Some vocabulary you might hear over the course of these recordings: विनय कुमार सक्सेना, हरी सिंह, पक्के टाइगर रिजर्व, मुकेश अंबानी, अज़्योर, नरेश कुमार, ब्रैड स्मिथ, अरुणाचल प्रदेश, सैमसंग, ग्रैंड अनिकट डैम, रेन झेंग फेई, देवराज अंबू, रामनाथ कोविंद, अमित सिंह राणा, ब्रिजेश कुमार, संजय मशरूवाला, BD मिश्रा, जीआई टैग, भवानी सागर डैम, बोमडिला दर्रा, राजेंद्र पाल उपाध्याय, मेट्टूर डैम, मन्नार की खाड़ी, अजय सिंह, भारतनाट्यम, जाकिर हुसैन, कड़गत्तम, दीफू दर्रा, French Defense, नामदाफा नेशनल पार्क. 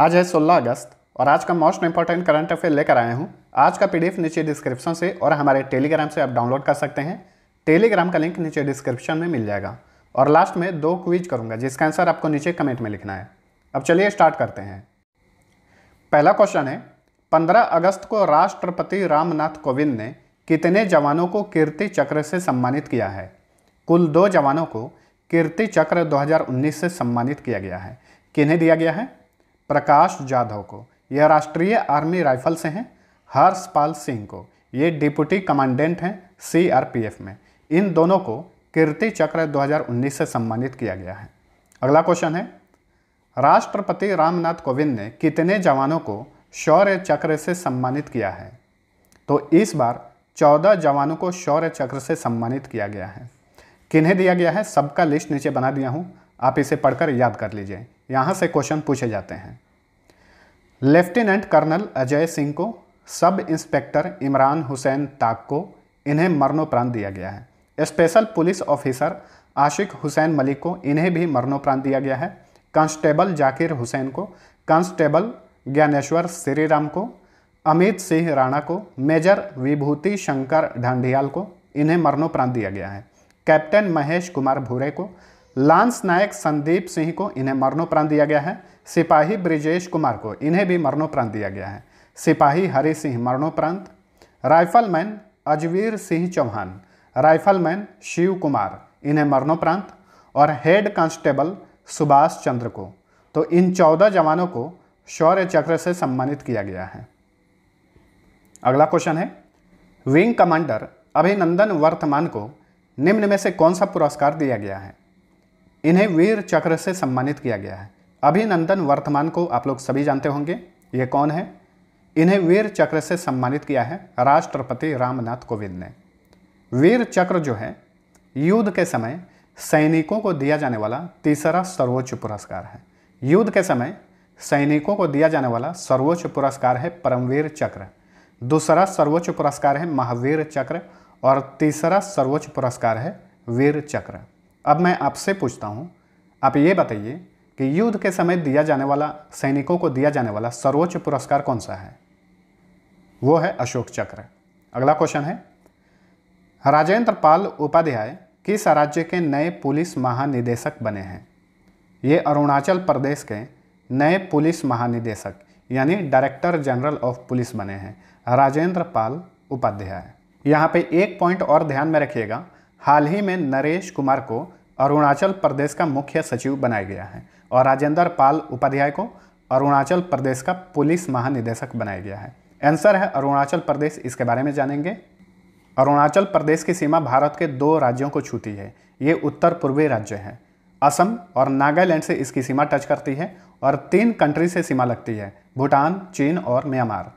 आज है 16 अगस्त और आज का मोस्ट इंपॉर्टेंट करंट अफेयर लेकर आया हूं। आज का पीडीएफ नीचे डिस्क्रिप्शन से और हमारे टेलीग्राम से आप डाउनलोड कर सकते हैं। टेलीग्राम का लिंक नीचे डिस्क्रिप्शन में मिल जाएगा। और लास्ट में दो क्विज करूंगा जिसका आंसर आपको नीचे कमेंट में लिखना है। अब चलिए स्टार्ट करते हैं। पहला क्वेश्चन है, 15 अगस्त को राष्ट्रपति रामनाथ कोविंद ने कितने जवानों को कीर्ति चक्र से सम्मानित किया है? कुल 2 जवानों को कीर्ति चक्र 2019 से सम्मानित किया गया है। किन्हें दिया गया है? प्रकाश जाधव को, यह राष्ट्रीय आर्मी राइफल से हैं। हर्षपाल सिंह को, ये डिप्टी कमांडेंट हैं सीआरपीएफ में। इन दोनों को कीर्ति चक्र 2019 से सम्मानित किया गया है। अगला क्वेश्चन है, राष्ट्रपति रामनाथ कोविंद ने कितने जवानों को शौर्य चक्र से सम्मानित किया है? तो इस बार 14 जवानों को शौर्य चक्र से सम्मानित किया गया है। किन्हें दिया गया है? सबका लिस्ट नीचे बना दिया हूँ, आप इसे पढ़कर याद कर लीजिए, यहाँ से क्वेश्चन पूछे जाते हैं। लेफ्टिनेंट कर्नल अजय सिंह को, सब इंस्पेक्टर इमरान हुसैन ताक को, इन्हें मरणोपरांत दिया गया है। Special police officer Ashiq Hussain Malik को, इन्हें भी मरणोपरांत दिया गया है। कांस्टेबल जाकिर हुसैन को, कांस्टेबल ज्ञानेश्वर श्रीराम को, अमित सिंह राणा को, मेजर विभूति शंकर ढांडियाल को, इन्हें मरणोपरांत दिया गया है। कैप्टन महेश कुमार भूरे को, लांस नायक संदीप सिंह को, इन्हें मरणोपरांत दिया गया है। सिपाही ब्रिजेश कुमार को, इन्हें भी मरणोपरांत दिया गया है। सिपाही हरी सिंह मरणोपरांत। राइफलमैन अजवीर सिंह चौहान, राइफलमैन शिव कुमार, इन्हें मरणोपरांत। और हेड कांस्टेबल सुभाष चंद्र को। तो इन 14 जवानों को शौर्य चक्र से सम्मानित किया गया है। अगला क्वेश्चन है, विंग कमांडर अभिनंदन वर्धमान को निम्न में से कौन सा पुरस्कार दिया गया है? इन्हें वीर चक्र से सम्मानित किया गया है। अभिनंदन वर्धमान को आप लोग सभी जानते होंगे, ये कौन है? इन्हें वीर चक्र से सम्मानित किया है राष्ट्रपति रामनाथ कोविंद ने। वीर चक्र जो है, युद्ध के समय सैनिकों को दिया जाने वाला तीसरा सर्वोच्च पुरस्कार है। युद्ध के समय सैनिकों को दिया जाने वाला सर्वोच्च पुरस्कार है परमवीर चक्र। दूसरा सर्वोच्च पुरस्कार है महावीर चक्र और तीसरा सर्वोच्च पुरस्कार है वीर चक्र। अब मैं आपसे पूछता हूँ, आप ये बताइए कि युद्ध के समय दिया जाने वाला, सैनिकों को दिया जाने वाला सर्वोच्च पुरस्कार कौन सा है? वो है अशोक चक्र। अगला क्वेश्चन है, राजेंद्र पाल उपाध्याय किस राज्य के नए पुलिस महानिदेशक बने हैं? ये अरुणाचल प्रदेश के नए पुलिस महानिदेशक यानी डायरेक्टर जनरल ऑफ पुलिस बने हैं राजेंद्र पाल उपाध्याय। यहाँ पे एक पॉइंट और ध्यान में रखिएगा, हाल ही में नरेश कुमार को अरुणाचल प्रदेश का मुख्य सचिव बनाया गया है और राजेंद्र पाल उपाध्याय को अरुणाचल प्रदेश का पुलिस महानिदेशक बनाया गया है। आंसर है अरुणाचल प्रदेश। इसके बारे में जानेंगे। अरुणाचल प्रदेश की सीमा भारत के 2 राज्यों को छूती है। ये उत्तर पूर्वी राज्य है। असम और नागालैंड से इसकी सीमा टच करती है और 3 कंट्री से सीमा लगती है, भूटान, चीन और म्यांमार।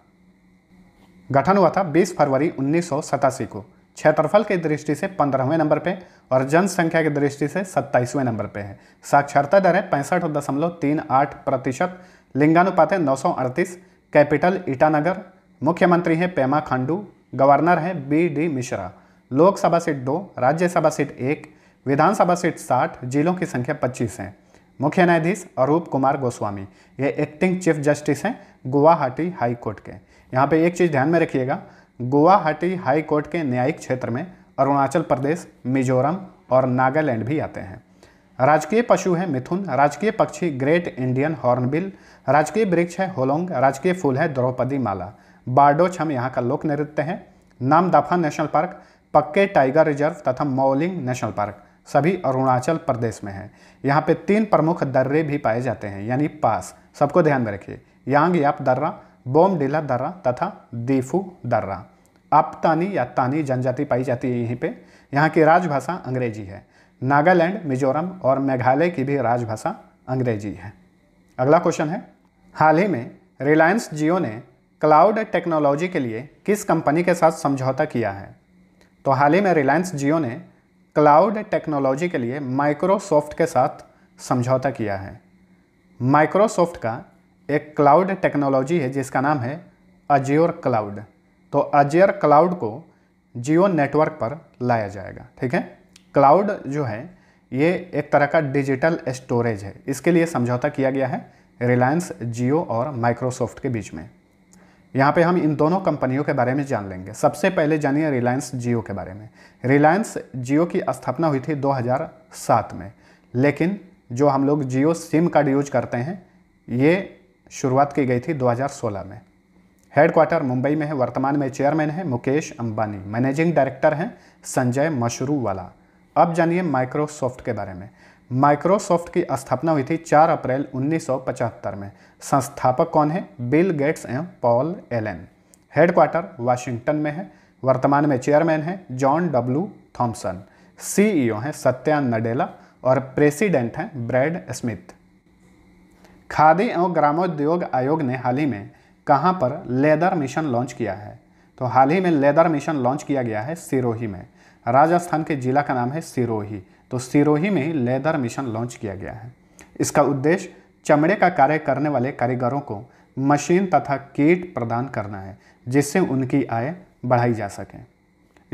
गठन हुआ था 20 फरवरी 1987 को। क्षेत्रफल की दृष्टि से 15वें नंबर पे और जनसंख्या की दृष्टि से 27वें नंबर पे है। साक्षरता दर है 65.38%। लिंगानुपात है 938। कैपिटल ईटानगर। मुख्यमंत्री हैं पेमा खांडू। गवर्नर हैं BD मिश्रा। Lok Sabha seat 2, Rajya Sabha seat 1, विधानसभा सीट 60, जिलों की संख्या 25 है। मुख्य न्यायाधीश अरूप कुमार गोस्वामी, ये एक्टिंग चीफ जस्टिस हैं गुवाहाटी हाई कोर्ट के। यहाँ पे एक चीज़ ध्यान में रखिएगा, गुवाहाटी हाई कोर्ट के न्यायिक क्षेत्र में अरुणाचल प्रदेश, मिजोरम और नागालैंड भी आते हैं। राजकीय पशु है मिथुन। राजकीय पक्षी ग्रेट इंडियन हॉर्नबिल। राजकीय वृक्ष है होलोंग। राजकीय फूल है द्रौपदी माला। बारडोच हम यहाँ का लोक नृत्य है। नामदाफा नेशनल पार्क, पक्के टाइगर रिजर्व तथा मौलिंग नेशनल पार्क सभी अरुणाचल प्रदेश में हैं। यहाँ पे 3 प्रमुख दर्रे भी पाए जाते हैं यानी पास, सबको ध्यान में रखिए, यांग याप दर्रा, बोमडिला दर्रा तथा दीफू दर्रा। आपतानी या तानी जनजाति पाई जाती है यहीं पे। यहाँ की राजभाषा अंग्रेजी है। नागालैंड, मिजोरम और मेघालय की भी राजभाषा अंग्रेजी है। अगला क्वेश्चन है, हाल ही में रिलायंस जियो ने क्लाउड टेक्नोलॉजी के लिए किस कंपनी के साथ समझौता किया है? तो हाल ही में रिलायंस जियो ने क्लाउड टेक्नोलॉजी के लिए माइक्रोसॉफ्ट के साथ समझौता किया है। माइक्रोसॉफ्ट का एक क्लाउड टेक्नोलॉजी है जिसका नाम है अज़्योर क्लाउड। तो अज़्योर क्लाउड को जियो नेटवर्क पर लाया जाएगा, ठीक है। क्लाउड जो है ये एक तरह का डिजिटल स्टोरेज है, इसके लिए समझौता किया गया है। रिलायंस जियो और माइक्रोसॉफ्ट के बीच में। यहाँ पे हम इन दोनों कंपनियों के बारे में जान लेंगे। सबसे पहले जानिए रिलायंस जियो के बारे में। रिलायंस जियो की स्थापना हुई थी 2007 में, लेकिन जो हम लोग जियो सिम कार्ड यूज करते हैं ये शुरुआत की गई थी 2016 में। हेडक्वार्टर मुंबई में है। वर्तमान में चेयरमैन है मुकेश अंबानी, मैनेजिंग डायरेक्टर हैं संजय मशरूवाला। अब जानिए माइक्रोसॉफ्ट के बारे में। माइक्रोसॉफ्ट की स्थापना हुई थी 4 अप्रैल 1975 में। संस्थापक कौन है? बिल गेट्स एवं पॉल एलन। हेडक्वार्टर वाशिंगटन में है। वर्तमान में चेयरमैन हैं जॉन डब्ल्यू थॉम्पसन, सीईओ हैं सत्या नडेला और प्रेसिडेंट हैं ब्रैड स्मिथ। खादी एवं ग्रामोद्योग आयोग ने हाल ही में कहाँ पर लेदर मिशन लॉन्च किया है? तो हाल ही में लेदर मिशन लॉन्च किया गया है सिरोही में। राजस्थान के जिला का नाम है सिरोही, तो सिरोही में ही लेदर मिशन लॉन्च किया गया है। इसका उद्देश्य चमड़े का कार्य करने वाले कारीगरों को मशीन तथा किट प्रदान करना है, जिससे उनकी आय बढ़ाई जा सके।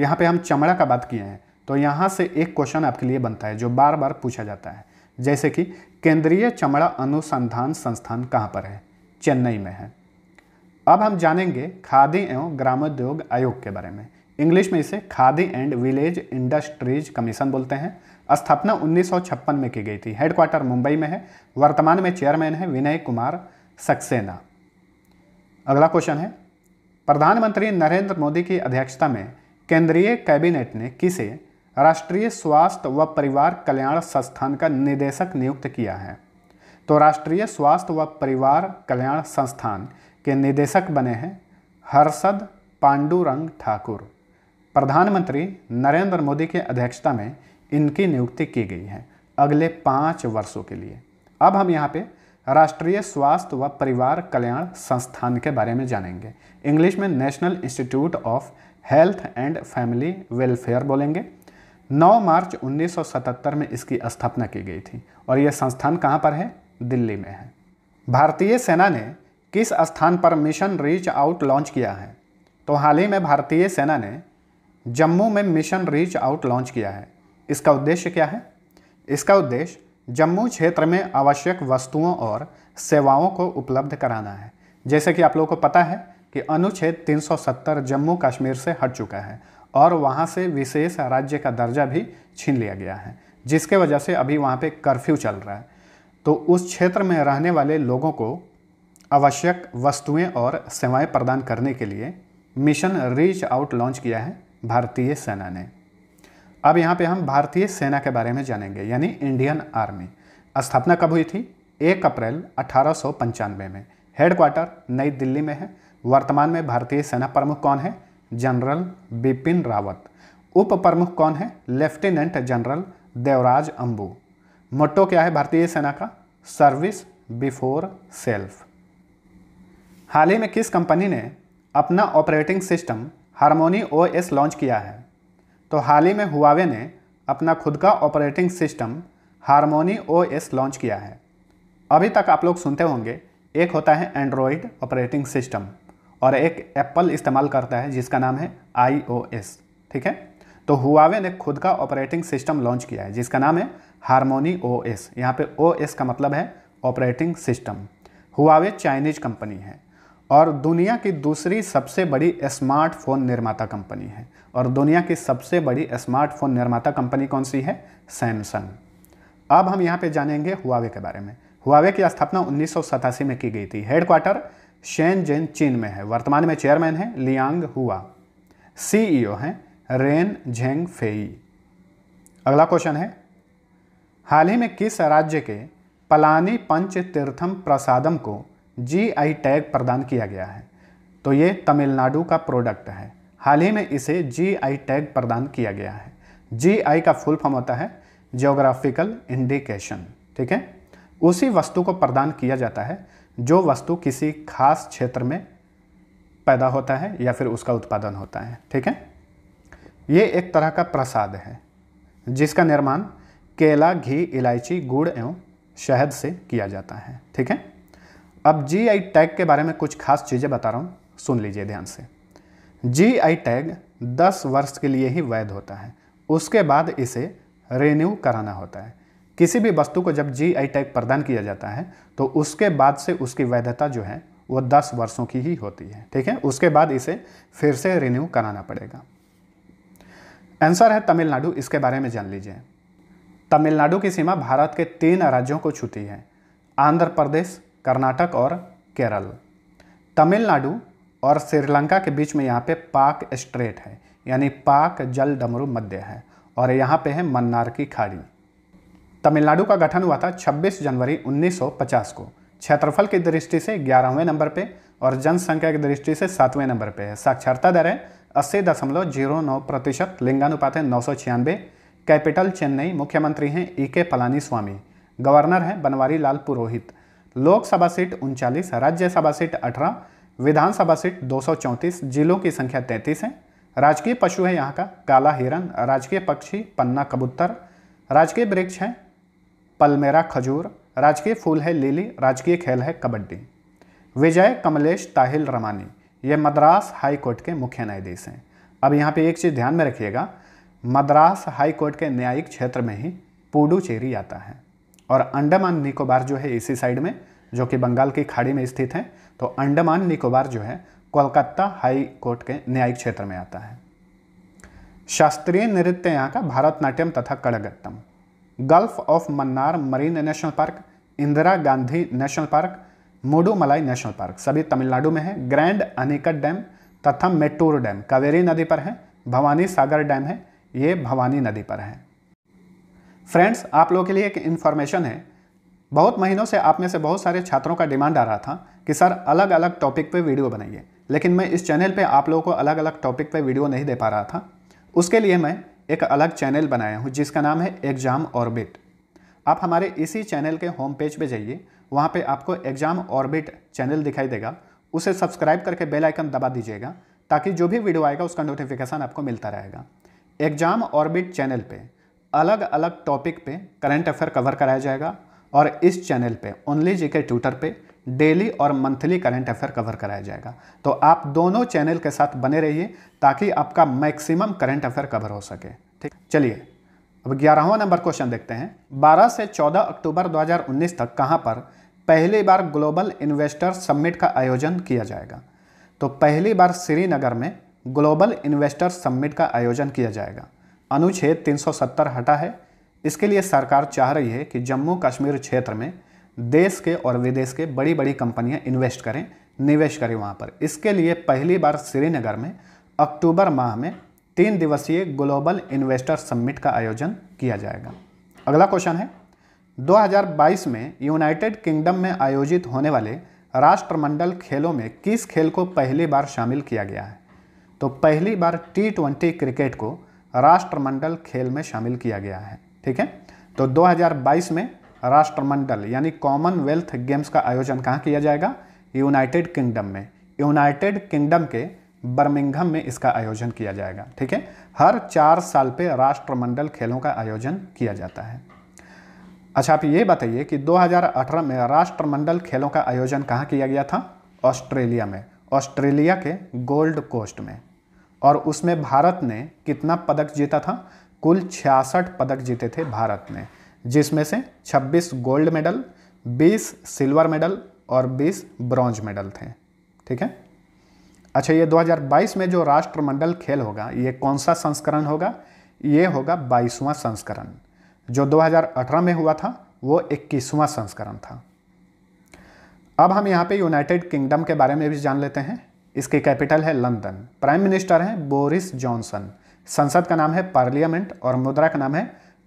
यहाँ पे हम चमड़ा का बात किए हैं, तो यहाँ से एक क्वेश्चन आपके लिए बनता है जो बार बार पूछा जाता है, जैसे कि केंद्रीय चमड़ा अनुसंधान संस्थान कहाँ पर है? चेन्नई में है। अब हम जानेंगे खादी एवं ग्रामोद्योग आयोग के बारे में। इंग्लिश में इसे Khadi and village industries commission बोलते हैं। स्थापना 1956 में की गई थी। हेडक्वार्टर मुंबई में है। वर्तमान में चेयरमैन है विनय कुमार सक्सेना। अगला क्वेश्चन है, प्रधानमंत्री नरेंद्र मोदी की अध्यक्षता में केंद्रीय कैबिनेट ने किसे राष्ट्रीय स्वास्थ्य व परिवार कल्याण संस्थान का निदेशक नियुक्त किया है? तो राष्ट्रीय स्वास्थ्य व परिवार कल्याण संस्थान के निदेशक बने हैं हर्षद पांडुरंग ठाकुर। प्रधानमंत्री नरेंद्र मोदी के अध्यक्षता में इनकी नियुक्ति की गई है अगले 5 वर्षों के लिए। अब हम यहाँ पे राष्ट्रीय स्वास्थ्य व परिवार कल्याण संस्थान के बारे में जानेंगे। इंग्लिश में national institute of health and family welfare बोलेंगे। 9 मार्च 1977 में इसकी स्थापना की गई थी और यह संस्थान कहाँ पर है? दिल्ली में है। भारतीय सेना ने किस स्थान पर मिशन रीच आउट लॉन्च किया है? तो हाल ही में भारतीय सेना ने जम्मू में मिशन रीच आउट लॉन्च किया है। इसका उद्देश्य क्या है? इसका उद्देश्य जम्मू क्षेत्र में आवश्यक वस्तुओं और सेवाओं को उपलब्ध कराना है। जैसे कि आप लोगों को पता है कि अनुच्छेद 370 जम्मू कश्मीर से हट चुका है और वहाँ से विशेष राज्य का दर्जा भी छीन लिया गया है, जिसके वजह से अभी वहाँ पर कर्फ्यू चल रहा है। तो उस क्षेत्र में रहने वाले लोगों को आवश्यक वस्तुएं और सेवाएं प्रदान करने के लिए मिशन रीच आउट लॉन्च किया है भारतीय सेना ने। अब यहाँ पे हम भारतीय सेना के बारे में जानेंगे, यानी इंडियन आर्मी। स्थापना कब हुई थी? 1 अप्रैल 1895 में। हेडक्वार्टर नई दिल्ली में है। वर्तमान में भारतीय सेना प्रमुख कौन है? जनरल बिपिन रावत। उप प्रमुख कौन है? Lieutenant general देवराज अंबू। Motto क्या है भारतीय सेना का? Service before self. हाल ही में किस कंपनी ने अपना operating system Harmony OS launch किया है? तो हाल ही में हुआवे ने अपना खुद का operating system Harmony OS launch किया है। अभी तक आप लोग सुनते होंगे, एक होता है एंड्रॉयड ऑपरेटिंग सिस्टम और एक एप्पल इस्तेमाल करता है जिसका नाम है आईओएस, ठीक है। तो हुआवे ने खुद का ऑपरेटिंग सिस्टम लॉन्च किया है जिसका नाम है हार्मोनी ओएस। यहाँ पे ओएस का मतलब है operating system. Huawei Chinese company है और दुनिया की दूसरी सबसे बड़ी स्मार्टफोन निर्माता कंपनी है। और दुनिया की सबसे बड़ी स्मार्टफोन निर्माता कंपनी कौन सी है? सैमसंग। अब हम यहाँ पे जानेंगे हुआवे के बारे में। हुआवे की स्थापना 1987 में की गई थी। हेडक्वार्टर शेनजेन चीन में है। वर्तमान में चेयरमैन है लियांग हुआ, सीईओ हैं रेन झेंग फेई। अगला क्वेश्चन है, हाल ही में किस राज्य के पलानी पंच तीर्थम प्रसादम को जीआई टैग प्रदान किया गया है? तो ये तमिलनाडु का प्रोडक्ट है। हाल ही में इसे जीआई टैग प्रदान किया गया है। जीआई का फुल फॉर्म होता है ज्योग्राफिकल इंडिकेशन, ठीक है। उसी वस्तु को प्रदान किया जाता है जो वस्तु किसी खास क्षेत्र में पैदा होता है या फिर उसका उत्पादन होता है, ठीक है। ये एक तरह का प्रसाद है जिसका निर्माण केला, घी, इलायची, गुड़ एवं शहद से किया जाता है, ठीक है। अब जीआई टैग के बारे में कुछ खास चीज़ें बता रहा हूँ, सुन लीजिए ध्यान से। जीआई टैग 10 वर्ष के लिए ही वैध होता है, उसके बाद इसे रिन्यू कराना होता है। किसी भी वस्तु को जब जीआई टैग प्रदान किया जाता है तो उसके बाद से उसकी वैधता जो है वो 10 वर्षों की ही होती है, ठीक है। उसके बाद इसे फिर से रिन्यू कराना पड़ेगा। आंसर है तमिलनाडु। इसके बारे में जान लीजिए। तमिलनाडु की सीमा भारत के 3 राज्यों को छूती है, आंध्र प्रदेश, कर्नाटक और केरल। तमिलनाडु और श्रीलंका के बीच में यहाँ पे पाक स्ट्रेट है, यानी पाक जल डमरू मध्य है, और यहाँ पे है मन्नार की खाड़ी। तमिलनाडु का गठन हुआ था 26 जनवरी 1950 को। क्षेत्रफल की दृष्टि से 11वें नंबर पे और जनसंख्या की दृष्टि से 7वें नंबर पे है। साक्षरता दर है 80.09%, लिंगानुपात है 996, कैपिटल चेन्नई, मुख्यमंत्री हैं ईके पलानी स्वामी, गवर्नर हैं Banwari Lal Purohit. Lok Sabha seat 39, Rajya Sabha seat 18, Vidhan Sabha seat 234, जिलों की संख्या 33 है। राजकीय पशु है यहाँ का काला हिरन, राजकीय पक्षी पन्ना कबूतर, राजकीय वृक्ष है पलमेरा खजूर, राजकीय फूल है लिली, राजकीय खेल है कबड्डी। विजय कमलेश ताहिल रमानी, ये मद्रास हाई कोर्ट के मुख्य न्यायाधीश हैं। अब यहाँ पे एक चीज़ ध्यान में रखिएगा, मद्रास हाई कोर्ट के न्यायिक क्षेत्र में ही पुडुचेरी आता है, और अंडमान निकोबार जो है इसी साइड में, जो कि बंगाल की खाड़ी में स्थित है, तो अंडमान निकोबार जो है कोलकाता हाई कोर्ट के न्यायिक क्षेत्र में आता है। शास्त्रीय नृत्य यहाँ का भारतनाट्यम तथा कड़गत्तम। Gulf of Mannar marine national park, Indira Gandhi national park, Mudumalai national park सभी तमिलनाडु में है। ग्रैंड अनिकट डैम तथा मेट्टूर डैम कावेरी नदी पर है। भवानी सागर डैम है, ये भवानी नदी पर है। फ्रेंड्स, आप लोगों के लिए एक इन्फॉर्मेशन है। बहुत महीनों से आप में से बहुत सारे छात्रों का डिमांड आ रहा था कि सर अलग अलग टॉपिक पे वीडियो बनाइए, लेकिन मैं इस चैनल पे आप लोगों को अलग अलग टॉपिक पे वीडियो नहीं दे पा रहा था। उसके लिए मैं एक अलग चैनल बनाया हूँ जिसका नाम है एग्ज़ाम ऑर्बिट। आप हमारे इसी चैनल के होम पेज पे जाइए, वहाँ पे आपको एग्ज़ाम ऑर्बिट चैनल दिखाई देगा। उसे सब्सक्राइब करके बेल आइकन दबा दीजिएगा ताकि जो भी वीडियो आएगा उसका नोटिफिकेशन आपको मिलता रहेगा। एग्ज़ाम ऑर्बिट चैनल पे अलग अलग टॉपिक पे करंट अफेयर कवर कराया जाएगा, और इस चैनल पे ओनली जीके ट्यूटर पे डेली और मंथली करंट अफेयर कवर कराया जाएगा। तो आप दोनों चैनल के साथ बने रहिए ताकि आपका मैक्सिमम करंट अफेयर कवर हो सके, ठीक। चलिए अब 11वां नंबर क्वेश्चन देखते हैं। 12 से 14 अक्टूबर 2019 तक कहां पर पहली बार ग्लोबल इन्वेस्टर समिट का आयोजन किया जाएगा? तो पहली बार श्रीनगर में ग्लोबल इन्वेस्टर समिट का आयोजन किया जाएगा। अनुच्छेद 370 हटा है, इसके लिए सरकार चाह रही है कि जम्मू कश्मीर क्षेत्र में देश के और विदेश के बड़ी बड़ी कंपनियां इन्वेस्ट करें, निवेश करें वहां पर। इसके लिए पहली बार श्रीनगर में अक्टूबर माह में 3 दिवसीय ग्लोबल इन्वेस्टर समिट का आयोजन किया जाएगा। अगला क्वेश्चन है, 2022 में यूनाइटेड किंगडम में आयोजित होने वाले राष्ट्रमंडल खेलों में किस खेल को पहली बार शामिल किया गया है? तो पहली बार T20 क्रिकेट को राष्ट्रमंडल खेल में शामिल किया गया है, ठीक है। तो 2022 में राष्ट्रमंडल यानी कॉमनवेल्थ गेम्स का आयोजन कहाँ किया जाएगा? यूनाइटेड किंगडम में। यूनाइटेड किंगडम के बर्मिंघम में इसका आयोजन किया जाएगा, ठीक है। हर 4 साल पे राष्ट्रमंडल खेलों का आयोजन किया जाता है। अच्छा, आप ये बताइए कि 2018 में राष्ट्रमंडल खेलों का आयोजन कहाँ किया गया था? ऑस्ट्रेलिया में, ऑस्ट्रेलिया के गोल्ड कोस्ट में, और उसमें भारत ने कितना पदक जीता था? कुल 66 पदक जीते थे भारत ने, जिसमें से 26 गोल्ड मेडल, 20 सिल्वर मेडल और 20 ब्रॉन्ज मेडल थे, ठीक है। अच्छा, ये 2022 में जो राष्ट्रमंडल खेल होगा ये कौन सा संस्करण होगा? ये होगा 22वां संस्करण। जो 2018 में हुआ था वो 21वां संस्करण था। अब हम यहाँ पे यूनाइटेड किंगडम के बारे में भी जान लेते हैं। इसकी कैपिटल है लंदन, प्राइम मिनिस्टर हैं बोरिस जॉनसन, संसद का नाम है पार्लियामेंट और मुद्रा का नाम है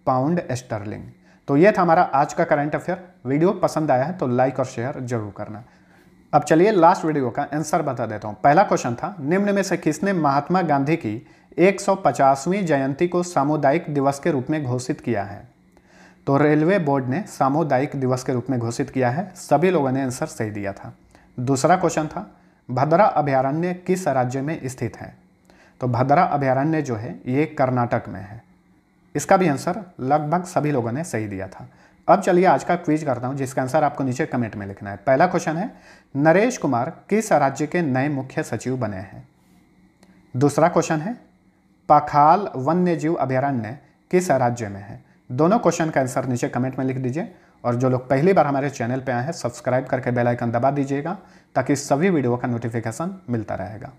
पाउंड स्टर्लिंग। तो ये था हमारा आज का करंट अफेयर। वीडियो पसंद आया है तो लाइक और शेयर जरूर करना। अब चलिए लास्ट वीडियो का आंसर बता देता हूँ। पहला क्वेश्चन था, निम्न में से किसने महात्मा गांधी की 150वीं जयंती को सामुदायिक दिवस के रूप में घोषित किया है? तो रेलवे बोर्ड ने सामुदायिक दिवस के रूप में घोषित किया है। सभी लोगों ने आंसर सही दिया था। दूसरा क्वेश्चन था, भद्रा अभयारण्य किस राज्य में स्थित है? तो भद्रा अभयारण्य जो है ये कर्नाटक में है। इसका भी आंसर लगभग सभी लोगों ने सही दिया था। अब चलिए आज का क्विज करता हूँ जिसका आंसर आपको नीचे कमेंट में लिखना है। पहला क्वेश्चन है, नरेश कुमार किस राज्य के नए मुख्य सचिव बने हैं? दूसरा क्वेश्चन है, पाखाल वन्य जीव अभयारण्य किस राज्य में है? दोनों क्वेश्चन का आंसर नीचे कमेंट में लिख दीजिए। और जो लोग पहली बार हमारे चैनल पे आए हैं सब्सक्राइब करके बेल आइकन दबा दीजिएगा ताकि सभी वीडियो का नोटिफिकेशन मिलता रहेगा।